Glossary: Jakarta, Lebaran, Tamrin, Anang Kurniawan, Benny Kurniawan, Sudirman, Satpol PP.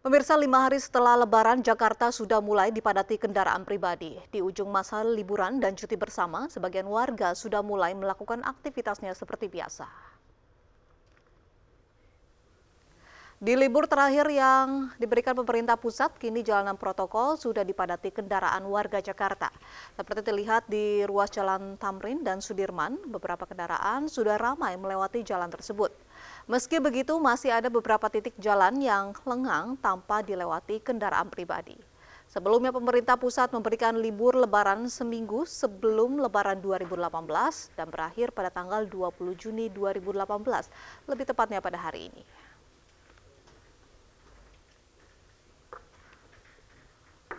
Pemirsa, 5 hari setelah Lebaran, Jakarta sudah mulai dipadati kendaraan pribadi. Di ujung masa liburan dan cuti bersama, sebagian warga sudah mulai melakukan aktivitasnya seperti biasa. Di libur terakhir yang diberikan pemerintah pusat, kini jalanan protokol sudah dipadati kendaraan warga Jakarta. Seperti terlihat di ruas Jalan Tamrin dan Sudirman, beberapa kendaraan sudah ramai melewati jalan tersebut. Meski begitu, masih ada beberapa titik jalan yang lengang tanpa dilewati kendaraan pribadi. Sebelumnya pemerintah pusat memberikan libur Lebaran seminggu sebelum Lebaran 2018 dan berakhir pada tanggal 20 Juni 2018, lebih tepatnya pada hari ini.